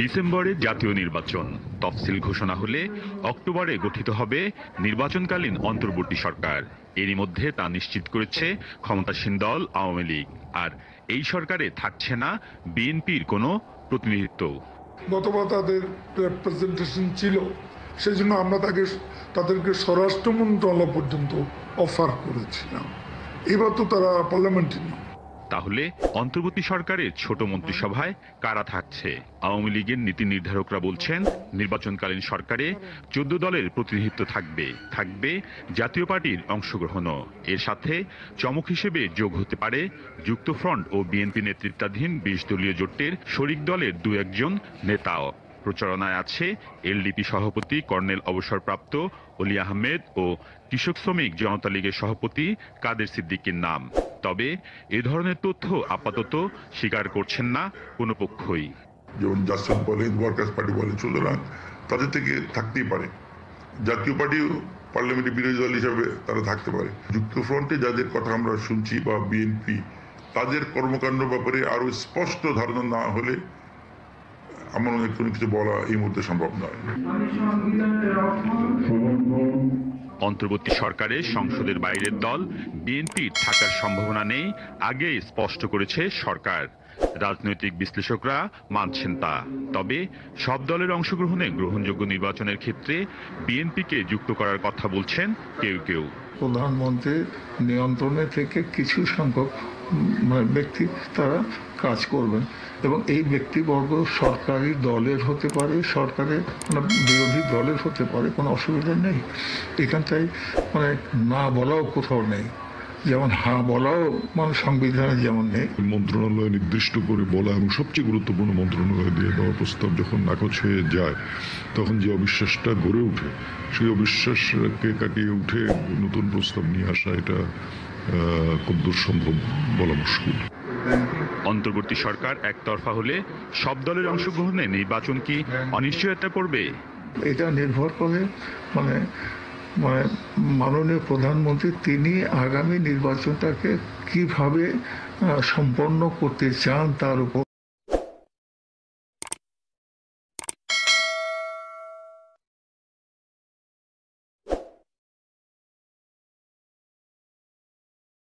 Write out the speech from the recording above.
ডিসেম্বরে জাতীয় নির্বাচন তফসিল ঘোষণা হলে অক্টোবরে গঠিত হবে নির্বাচনকালীন অন্তর্বর্তী সরকার। এরই মধ্যে তা নিশ্চিত করেছে ক্ষমতাসীন দল আওয়ামী লীগ। আর এই সরকারে থাকছে না বিএনপির কোনো প্রতিনিধিত্ব। গতবার তাদের রিপ্রেজেন্টেশন ছিল, সেই জন্য আমরা তাদেরকে স্বরাষ্ট্র মন্ত্রণালয় পর্যন্ত অফার করেছিলাম। এবার তো তারা পার্লামেন্টে না। তাহলে অন্তর্বর্তী সরকারের ছোট মন্ত্রিসভায় কারা থাকছে? আওয়ামী লীগের নীতি নির্ধারকরা বলছেন নির্বাচনকালীন সরকারে ১৪ দলের প্রতিনিধিত্ব থাকবে, জাতীয় পার্টির অংশগ্রহণও। এর সাথে চমক হিসেবে যোগ হতে পারে যুক্তফ্রন্ট ও বিএনপি নেতৃত্বাধীন ২০ দলীয় জোটের শরিক দলের দু একজন নেতাও। প্রচারণায় আছে এলডিপি সভাপতি কর্নেল অবসরপ্রাপ্ত অলি আহমেদ ও কৃষক শ্রমিক জনতা লীগের সভাপতি কাদের সিদ্দিকীর নাম। তবে এ ধরনের তথ্য আপাতত স্বীকার করছেন না কোনো পক্ষই। যেমন জাসদ বলে, ওয়ার্কার্স পার্টি বলে, সুতরাং তাদের থেকে থাকতেই পারে। জাতীয় পার্টিও পার্লামেন্টে বিরোধী দল হিসাবে তারা থাকতে পারে। যুক্তফ্রন্টে যাদের কথা আমরা শুনছি বা বিএনপি, তাদের কর্মকাণ্ড ব্যাপারে আরও স্পষ্ট ধারণা না হলে আমার অনেক কিছু বলা এই মুহূর্তে সম্ভব নয়। অন্তর্বর্তী সরকারে সংসদের বাইরের দল বিএনপি থাকার সম্ভাবনা নেই, আগে স্পষ্ট করেছে সরকার। রাজনৈতিক বিশ্লেষকরা মানছেন তা। তবে সব দলের অংশগ্রহণে গ্রহণযোগ্য নির্বাচনের ক্ষেত্রে বিএনপিকে যুক্ত করার কথা বলছেন কেউ কেউ। প্রধানমন্ত্রীর নিয়ন্ত্রণে থেকে কিছু সংখ্যক ব্যক্তি তারা কাজ করবেন এবং এই ব্যক্তিবর্গ সরকারি দলের হতে পারে, সরকারের বিরোধী দলের হতে পারে, কোনো অসুবিধা নেই। এখানটাই না বলাও কোথাও নেই, যেমন হা বলাও সংবিধানে যেমন নেই। মন্ত্রণালয় নির্দিষ্ট করে বলা এবং সবচেয়ে গুরুত্বপূর্ণ মন্ত্রণালয় দিয়ে দেওয়া প্রস্তাব যখন নাকচ হয়ে যায়, তখন যে অবিশ্বাসটা গড়ে ওঠে, সেই অবিশ্বাসকে কাটিয়ে উঠে নতুন প্রস্তাব নিয়ে আসা, এটা খুব দুঃসম্ভব বলা মুশকিল। অন্তর্বর্তী সরকার একতরফা হলে সব দলের অংশগ্রহণে নির্বাচন কি অনিশ্চয়তা করবে? এটা নির্ভর করে মাননীয় প্রধানমন্ত্রী তিনি আগামী নির্বাচনটাকে কিভাবে সম্পন্ন করতে চান তার উপর।